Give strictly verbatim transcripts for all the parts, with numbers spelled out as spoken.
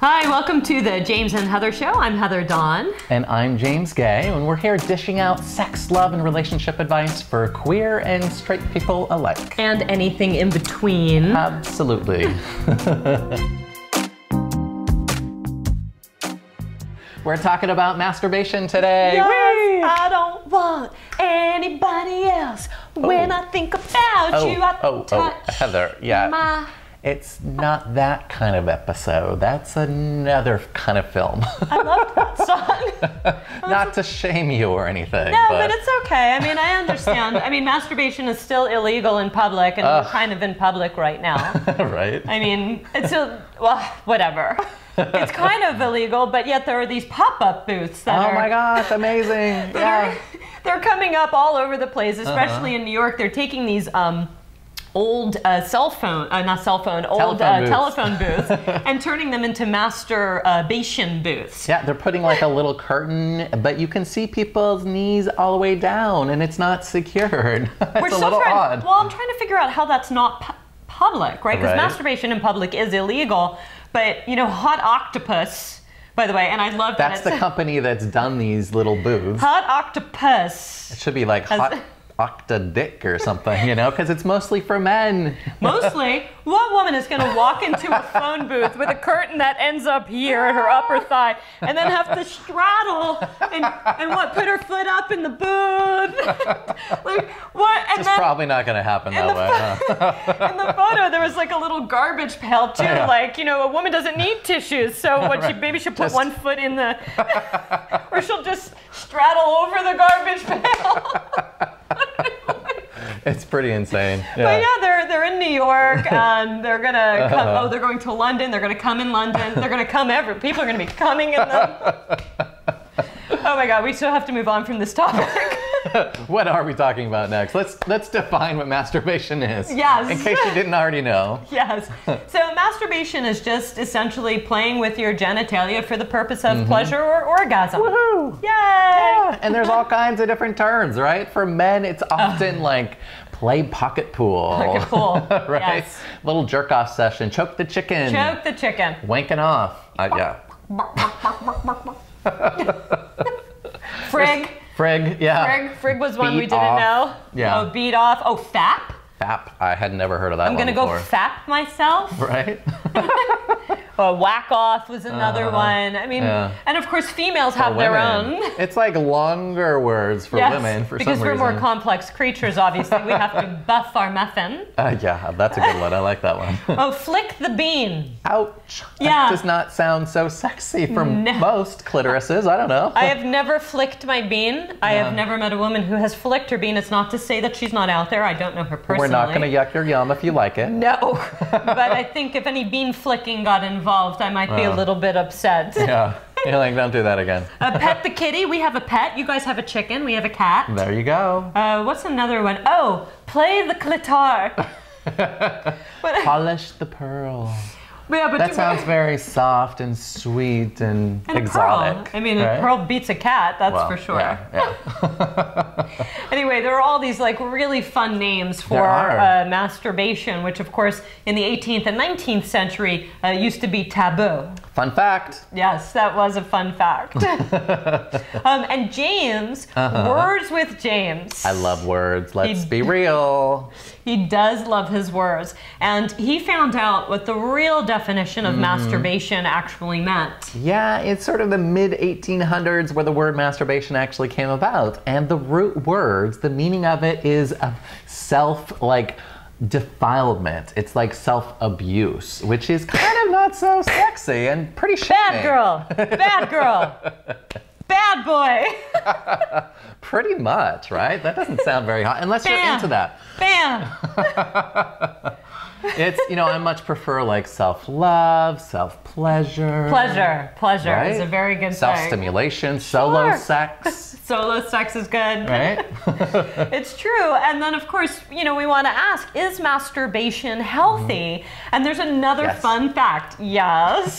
Hi, welcome to The James and Heather Show. I'm Heather Dawn. And I'm James Guay, and we're here dishing out sex, love, and relationship advice for queer and straight people alike. And anything in between. Absolutely. We're talking about masturbation today. Yes, Whee! I don't want anybody else. Oh. When I think about oh, you, I oh, touch oh, Heather, yeah. my... It's not that kind of episode. That's another kind of film. I love that song. Not to shame you or anything. No, but, but it's okay. I mean, I understand. I mean, masturbation is still illegal in public, and uh, we're kind of in public right now. Right. I mean, it's still, well, whatever. It's kind of illegal, but yet there are these pop-up booths that oh are... Oh my gosh, amazing. Yeah. Are, they're coming up all over the place, especially uh-huh. in New York. They're taking these... Um, old uh, cell phone, uh, not cell phone, old telephone, uh, booths. telephone booths, and turning them into masturbation booths. Yeah, they're putting like a little curtain, but you can see people's knees all the way down, and it's not secured. It's We're a so little trying, odd. Well, I'm trying to figure out how that's not pu public, right? Because right. masturbation in public is illegal, but you know, Hot Octopus, by the way, and I love that. That's the company that's done these little booths. Hot Octopus. It should be like Hot Octa Dick or something, you know, because it's mostly for men. Mostly? What woman is going to walk into a phone booth with a curtain that ends up here at her upper thigh and then have to straddle and, and what, put her foot up in the booth? Like, what? And it's then, probably not going to happen that way, huh? In the photo, there was like a little garbage pail, too. Oh, yeah. Like, you know, a woman doesn't need tissues, so what right. she, maybe she'll put just... one foot in the... or she'll just straddle over the garbage pail. It's pretty insane. Yeah. But yeah, they're they're in New York. Um, they're gonna come. Uh-huh. Oh, they're going to London. They're gonna come in London. They're gonna come ever. People are gonna be coming in them. Oh my God, we still have to move on from this topic. What are we talking about next? Let's let's define what masturbation is. Yes. In case you didn't already know. Yes. So masturbation is just essentially playing with your genitalia for the purpose of mm-hmm. pleasure or orgasm. Woohoo! Yay! Yeah. And there's all kinds of different terms, right? For men, it's often uh. like play pocket pool. Pocket pool. Right? Yes. Little jerk off session. Choke the chicken. Choke the chicken. Wanking off. Uh, yeah. Frig. Frig, yeah. Frig, Frig was one beat we didn't off. know. Yeah. Oh, beat off. Oh, F A P. F A P. I had never heard of that I'm one gonna before. I'm going to go F A P myself. Right. Oh, whack off was another uh, one. I mean, yeah. and of course, females for have women. their own. It's like longer words for yes, women for some reason. Because we're more complex creatures, obviously. We have to buff our muffin. Uh, yeah, that's a good one. I like that one. Oh, flick the bean. Ouch. Yeah. That does not sound so sexy for no. most clitorises. I don't know. I have never flicked my bean. I yeah. have never met a woman who has flicked her bean. It's not to say that she's not out there. I don't know her personally. We're not going to yuck your yum if you like it. No. But I think if any bean flicking got involved, I might be oh. a little bit upset. Yeah, you're like, don't do that again. uh, pet the kitty. We have a pet. You guys have a chicken. We have a cat. There you go. Uh, what's another one? Oh, play the clitar. But, polish the pearl. Yeah, but that sounds very soft and sweet and, and exotic. Pearl. I mean, right? a pearl beats a cat, that's well, for sure. Yeah, yeah. Anyway, there are all these like really fun names for uh, masturbation, which of course in the eighteenth and nineteenth century uh, used to be taboo. Fun fact. Yes, that was a fun fact. um, and James, uh-huh. words with James. I love words. Let's he, be real. He does love his words, and he found out what the real definition definition of mm. masturbation actually meant. Yeah, it's sort of the mid eighteen hundreds where the word masturbation actually came about, and the root words, the meaning of it is a self, like, defilement. It's like self-abuse, which is kind of not so sexy and pretty shaming. Bad girl! Bad girl! Bad boy! Pretty much, right? That doesn't sound very hot, unless Bam. you're into that. Bam! It's, you know, I much prefer like self-love, self-pleasure. Pleasure. Pleasure right? is a very good Self-stimulation, thing. solo sure. sex. Solo sex is good. Right? It's true. And then, of course, you know, we want to ask, is masturbation healthy? Mm. And there's another yes. fun fact. Yes.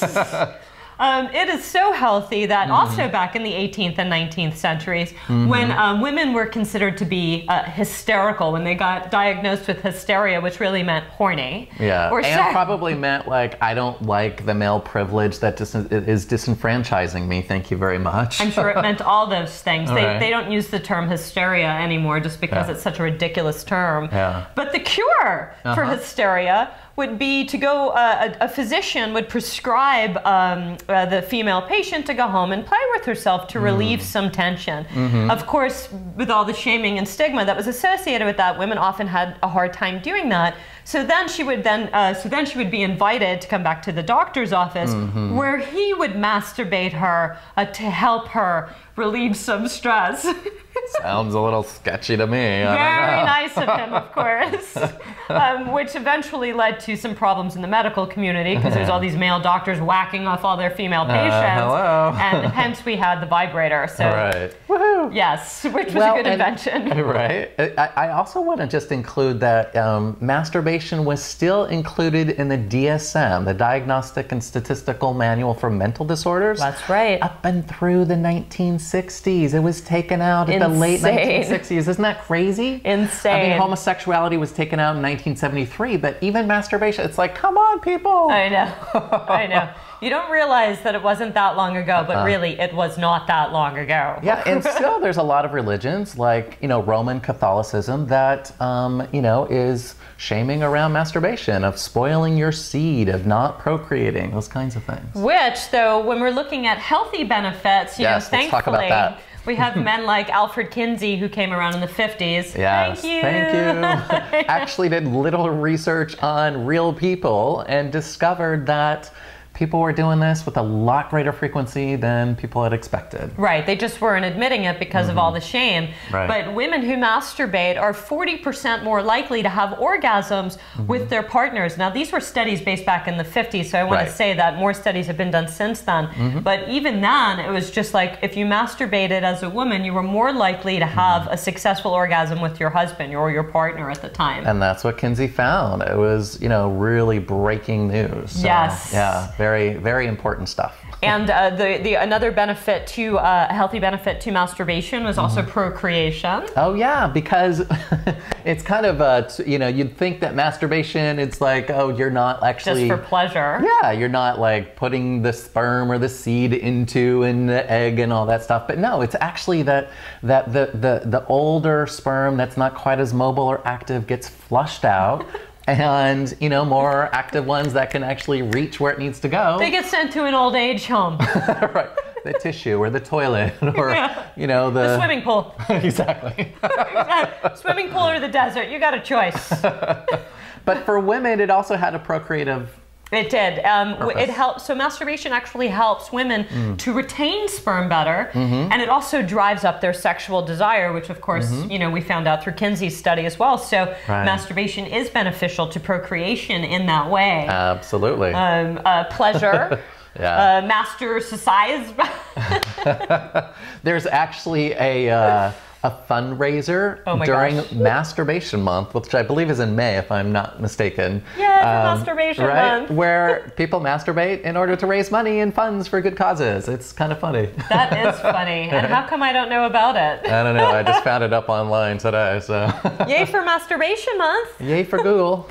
Um, it is so healthy that mm-hmm. also back in the eighteenth and nineteenth centuries, mm-hmm. when um, women were considered to be uh, hysterical, when they got diagnosed with hysteria, which really meant horny. Yeah, or and probably meant like, I don't like the male privilege that dis is disenfranchising me, thank you very much. I'm sure it meant all those things. They, right. they don't use the term hysteria anymore just because yeah. it's such a ridiculous term. Yeah. But the cure uh-huh. for hysteria would be to go, uh, a, a physician would prescribe um, uh, the female patient to go home and play with herself to mm. relieve some tension. Mm-hmm. Of course, with all the shaming and stigma that was associated with that, women often had a hard time doing that. So then she would then, uh, so then she would be invited to come back to the doctor's office mm-hmm. where he would masturbate her uh, to help her relieve some stress. Sounds a little sketchy to me. Very nice of him, of course, um, which eventually led to some problems in the medical community because there's all these male doctors whacking off all their female patients, uh, hello. and hence we had the vibrator. So, right. Woohoo. Yes, which was well, a good and, invention. Right. I, I also want to just include that um, masturbation was still included in the D S M, the Diagnostic and Statistical Manual for Mental Disorders. That's right. Up and through the nineteen sixties, it was taken out in at the late nineteen sixties. Isn't that crazy? Insane. I mean, homosexuality was taken out in nineteen seventy-three, but even masturbation, it's like, come on, people. I know. I know. You don't realize that it wasn't that long ago, but uh-huh. really it was not that long ago. Yeah, and still there's a lot of religions like, you know, Roman Catholicism that, um, you know, is shaming around masturbation, of spoiling your seed, of not procreating, those kinds of things. Which, though, when we're looking at healthy benefits, you yes, know, thankfully, let's talk about that. We have men like Alfred Kinsey who came around in the fifties. Yes, thank you. Thank you. Actually did little research on real people and discovered that people were doing this with a lot greater frequency than people had expected. Right, they just weren't admitting it because mm-hmm. of all the shame. Right. But women who masturbate are forty percent more likely to have orgasms mm-hmm. with their partners. Now, these were studies based back in the fifties, so I want right. to say that more studies have been done since then. Mm-hmm. But even then, it was just like, if you masturbated as a woman, you were more likely to have mm-hmm. a successful orgasm with your husband or your partner at the time. And that's what Kinsey found. It was, you know, really breaking news. So, yes. Yeah. Very Very, very important stuff. And uh, the, the another benefit to uh, a healthy benefit to masturbation was also mm-hmm. procreation. Oh yeah, because it's kind of a, you know, you'd think that masturbation, it's like, oh, you're not actually just for pleasure. Yeah, you're not like putting the sperm or the seed into an egg and all that stuff. But no, it's actually that that the the, the older sperm that's not quite as mobile or active gets flushed out. And, you know, more active ones that can actually reach where it needs to go. They get sent to an old age home. Right. The tissue or the toilet or, yeah. you know, the... The swimming pool. Exactly. Exactly. Swimming pool or the desert. You got a choice. But for women, it also had a procreative... It did. Um, it helps. So masturbation actually helps women mm. to retain sperm better, mm-hmm. and it also drives up their sexual desire, which of course, mm-hmm. you know, we found out through Kinsey's study as well. So right. masturbation is beneficial to procreation in that way. Absolutely. Um, uh, pleasure. Yeah. Uh, master society. There's actually a. Uh, a fundraiser oh during gosh. Masturbation Month, which I believe is in May, if I'm not mistaken. Yeah, um, Masturbation right? Month. Where people masturbate in order to raise money and funds for good causes. It's kind of funny. That is funny. And how come I don't know about it? I don't know. I just found it up online today, so. Yay for Masturbation Month. Yay for Google.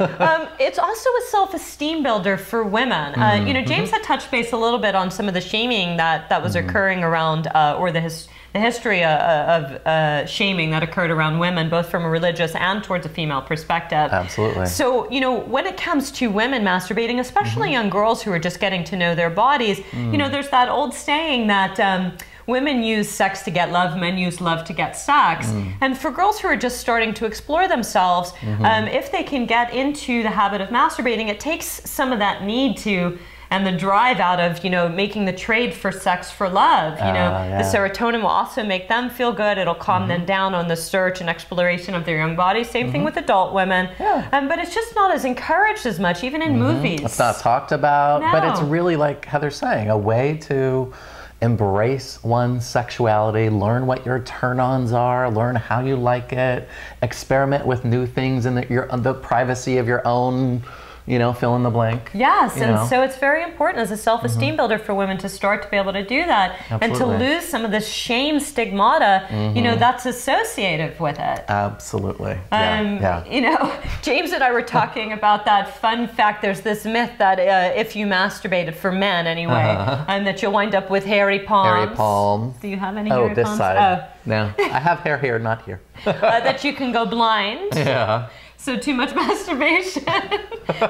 um, it's also a self-esteem builder for women. Mm-hmm. uh, you know, James mm-hmm. had touched base a little bit on some of the shaming that, that was mm-hmm. occurring around, uh, or the history The history of, of uh, shaming that occurred around women, both from a religious and towards a female perspective. Absolutely. So, you know, when it comes to women masturbating, especially mm-hmm. young girls who are just getting to know their bodies, mm. you know, there's that old saying that um, women use sex to get love, men use love to get sex. Mm. And for girls who are just starting to explore themselves, mm-hmm. um, if they can get into the habit of masturbating, it takes some of that need to and the drive out of, you know, making the trade for sex for love. You know, uh, yeah. the serotonin will also make them feel good. It'll calm mm-hmm. them down on the search and exploration of their young bodies. Same mm-hmm. thing with adult women. Yeah. Um, but it's just not as encouraged as much, even in mm-hmm. movies. It's not talked about, no. but it's really, like Heather's saying, a way to embrace one's sexuality, learn what your turn-ons are, learn how you like it, experiment with new things in the, your, the privacy of your own you know, fill in the blank. Yes, and know. so it's very important as a self-esteem mm-hmm. builder for women to start to be able to do that. Absolutely. And to lose some of the shame stigmata, mm-hmm. you know, that's associated with it. Absolutely. Um, yeah. You know, James and I were talking about that fun fact. There's this myth that uh, if you masturbated, for men anyway, uh-huh. and that you'll wind up with hairy palms. Hairy palms. Do you have any oh, hairy palms? Oh, this side. No, I have hair here, not here. uh, that you can go blind. Yeah. So too much masturbation.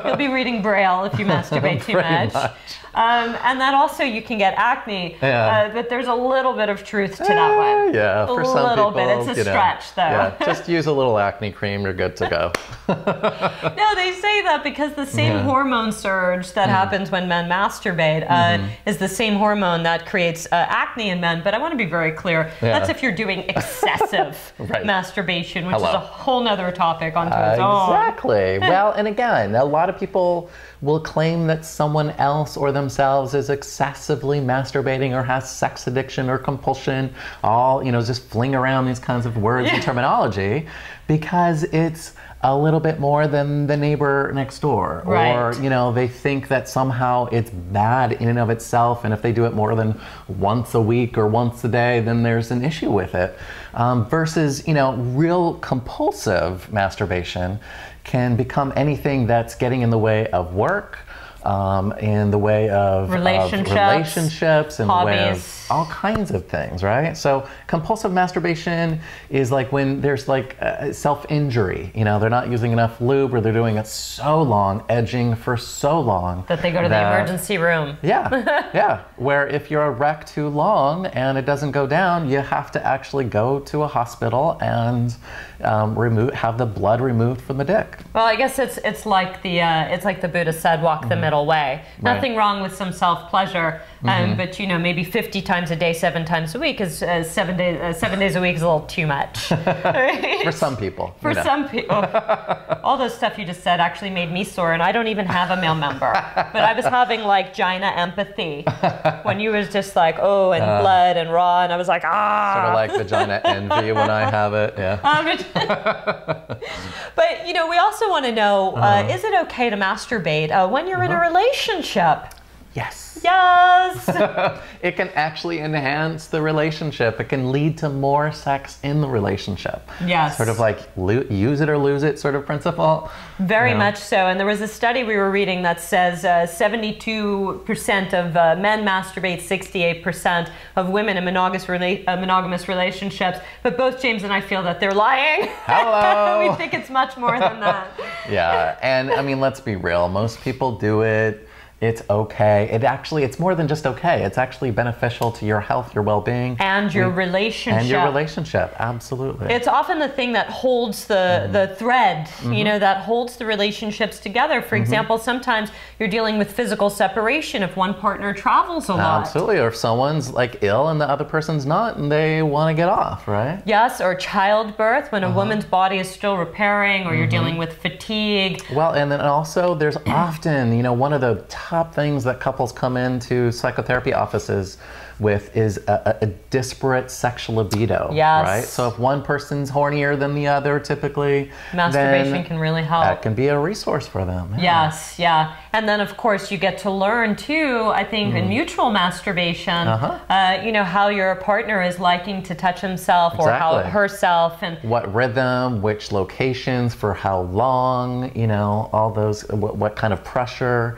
You'll be reading Braille if you masturbate too much. much. Um, and that also you can get acne. Yeah. Uh, but there's a little bit of truth to that one. Eh, yeah, a for some people. A little bit. It's a stretch, know, though. Yeah, just use a little acne cream. You're good to go. No, they say that because the same yeah. hormone surge that mm. happens when men masturbate uh, mm-hmm. is the same hormone that creates uh, acne in men. But I want to be very clear. Yeah. That's if you're doing excessive right. masturbation, which Hello. is a whole nother topic onto uh, its own. Exactly. Well, and again, a lot of people will claim that someone else or themselves is excessively masturbating or has sex addiction or compulsion, all, you know, just fling around these kinds of words yeah. and terminology because it's a little bit more than the neighbor next door. Right. Or, you know, they think that somehow it's bad in and of itself, and if they do it more than once a week or once a day, then there's an issue with it. Um, versus, you know, real compulsive masturbation can become anything that's getting in the way of work, um, in the way of relationships, of relationships in hobbies. the way of all kinds of things, right? So compulsive masturbation is like when there's like uh, self-injury, you know, they're not using enough lube or they're doing it so long, edging for so long. That they go to that, the emergency room. Yeah, yeah. Where if you're a wreck too long and it doesn't go down, you have to actually go to a hospital and um, remove, have the blood removed from the dick. Well, I guess it's, it's, like, the, uh, it's like the Buddha said, walk mm-hmm. the middle way. Right. Nothing wrong with some self-pleasure, um, mm-hmm. but you know, maybe fifty times a day, seven times a week is uh, seven days. Uh, seven days a week is a little too much. Right? For some people. For know. some people. All those stuff you just said actually made me sore, and I don't even have a male member. But I was having like gyna empathy when you was just like, oh, and uh, blood and raw, and I was like, ah. Sort of like vagina envy when I have it. Yeah. Um, but you know, we also want to know: uh, uh, is it okay to masturbate uh, when you're uh-huh. in a relationship? Yes. Yes. It can actually enhance the relationship. It can lead to more sex in the relationship. Yes. Sort of like use it or lose it sort of principle. Very you know. much so. And there was a study we were reading that says seventy-two percent uh, of uh, men masturbate, sixty-eight percent of women in monogamous, rela uh, monogamous relationships. But both James and I feel that they're lying. Hello. We think it's much more than that. Yeah. And I mean, let's be real. Most people do it. It's okay. It actually, it's more than just okay. It's actually beneficial to your health, your well-being. And your relationship. And your relationship, absolutely. It's often the thing that holds the, mm. the thread, mm-hmm. you know, that holds the relationships together. For mm-hmm. example, sometimes you're dealing with physical separation if one partner travels a lot. Absolutely, or if someone's like ill and the other person's not and they want to get off, right? Yes, or childbirth when a uh-huh. woman's body is still repairing, or mm-hmm. you're dealing with fatigue. Well, and then also there's often, you know, one of the top things that couples come into psychotherapy offices with is a, a, a disparate sexual libido. Yes. Right? So if one person's hornier than the other, typically, masturbation can really help. That can be a resource for them. Yeah. Yes, yeah. And then of course you get to learn too, I think, mm. in mutual masturbation, uh -huh. uh, you know, how your partner is liking to touch himself exactly. or how herself, and what rhythm, which locations, for how long, you know, all those, what, what kind of pressure.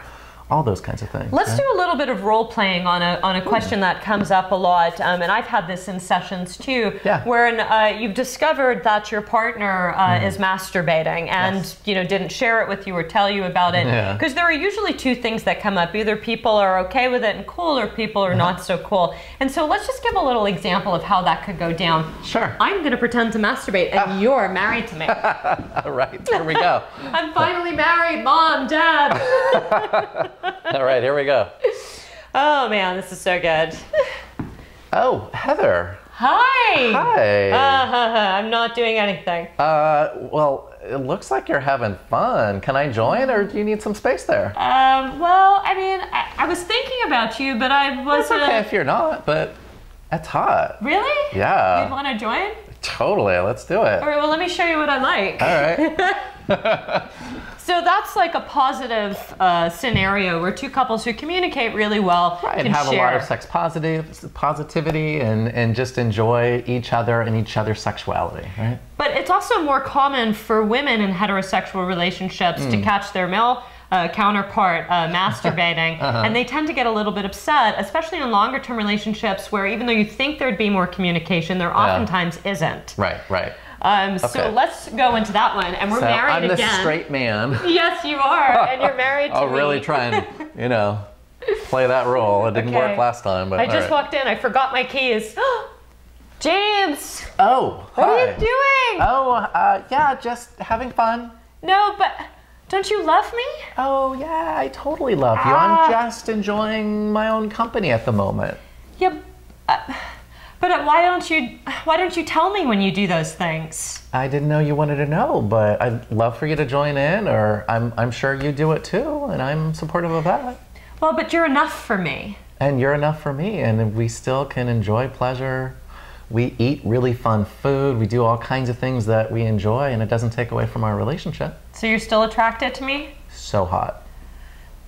All those kinds of things. Let's right? do a little bit of role playing on a, on a question Ooh. that comes up a lot, um, and I've had this in sessions too, yeah. wherein uh, you've discovered that your partner uh, mm. is masturbating and yes. you know, didn't share it with you or tell you about it. Because yeah. there are usually two things that come up. Either people are okay with it and cool, or people are yeah. not so cool. And so let's just give a little example of how that could go down. Sure. I'm gonna pretend to masturbate and oh. you're married to me. All right, here we go. I'm finally married, Mom, Dad. All right, here we go. Oh man, this is so good. Oh, Heather. Hi. Hi. Uh, huh, huh. I'm not doing anything. Uh, well, it looks like you're having fun. Can I join, or do you need some space there? Um, well, I mean, I, I was thinking about you, but I wasn't. It's okay if you're not, but that's hot. Really? Yeah. You'd want to join? Totally. Let's do it. All right. Well, let me show you what I like. All right. So that's like a positive uh, scenario where two couples who communicate really well right, can and have share. a lot of sex positive, positivity and, and just enjoy each other and each other's sexuality, right? But it's also more common for women in heterosexual relationships mm. to catch their male Uh, counterpart uh, masturbating, uh-huh. and they tend to get a little bit upset, especially in longer term relationships where even though you think there'd be more communication, there oftentimes yeah. isn't. Right, right. Um, okay. So let's go into that one, and we're so married I'm again. I'm the straight man. Yes, you are, and you're married to I'll me. I'll really try and, you know, play that role. It didn't okay. work last time. But I just right. walked in. I forgot my keys. James! Oh, hi. What are you doing? Oh, uh, yeah, just having fun. No, but... Don't you love me? Oh, yeah, I totally love you. Uh, I'm just enjoying my own company at the moment. Yeah, uh, but why don't you why don't you tell me when you do those things? I didn't know you wanted to know, but I'd love for you to join in, or I'm, I'm sure you do it too, and I'm supportive of that. Well, but you're enough for me. And you're enough for me, and we still can enjoy pleasure. We eat really fun food. We do all kinds of things that we enjoy, and it doesn't take away from our relationship. So you're still attracted to me? So hot.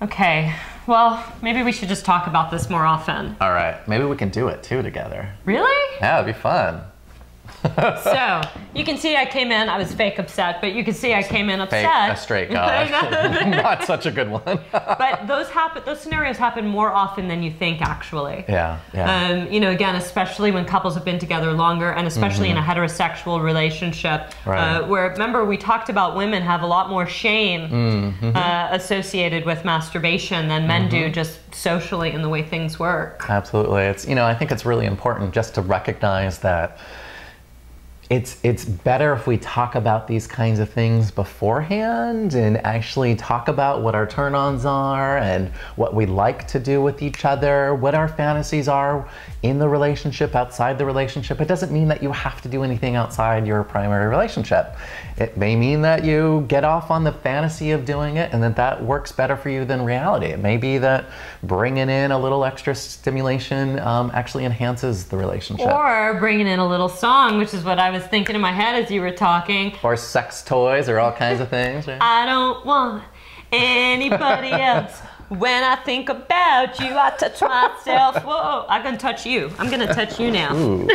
Okay. Well, maybe we should just talk about this more often. All right. Maybe we can do it, too, together. Really? Yeah, it'd be fun. So, you can see I came in, I was fake upset, but you can see I came in upset. Fake, a straight guy. Not such a good one. But those happen, those scenarios happen more often than you think, actually. Yeah, yeah. Um, you know, again, especially when couples have been together longer, and especially mm-hmm. in a heterosexual relationship, right. uh, where, remember, we talked about women have a lot more shame mm-hmm. uh, associated with masturbation than men mm-hmm. do, just socially in the way things work. Absolutely. It's, you know, I think it's really important just to recognize that It's, it's better if we talk about these kinds of things beforehand and actually talk about what our turn-ons are and what we like to do with each other, what our fantasies are in the relationship, outside the relationship. It doesn't mean that you have to do anything outside your primary relationship. It may mean that you get off on the fantasy of doing it and that that works better for you than reality. It may be that bringing in a little extra stimulation um, actually enhances the relationship. Or bringing in a little song, which is what I I was thinking in my head as you were talking. Or sex toys or all kinds of things. Right? I don't want anybody else. When I think about you, I touch myself. Whoa, I'm going to touch you. I'm going to touch you now. Ooh.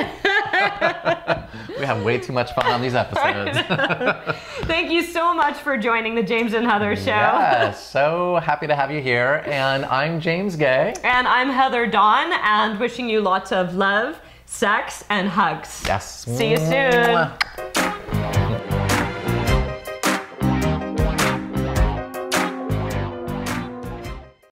We have way too much fun on these episodes. Thank you so much for joining the James and Heather Show. Yes, so happy to have you here. And I'm James Guay. And I'm Heather Dawn, and wishing you lots of love, sex, and hugs. Yes. See you soon.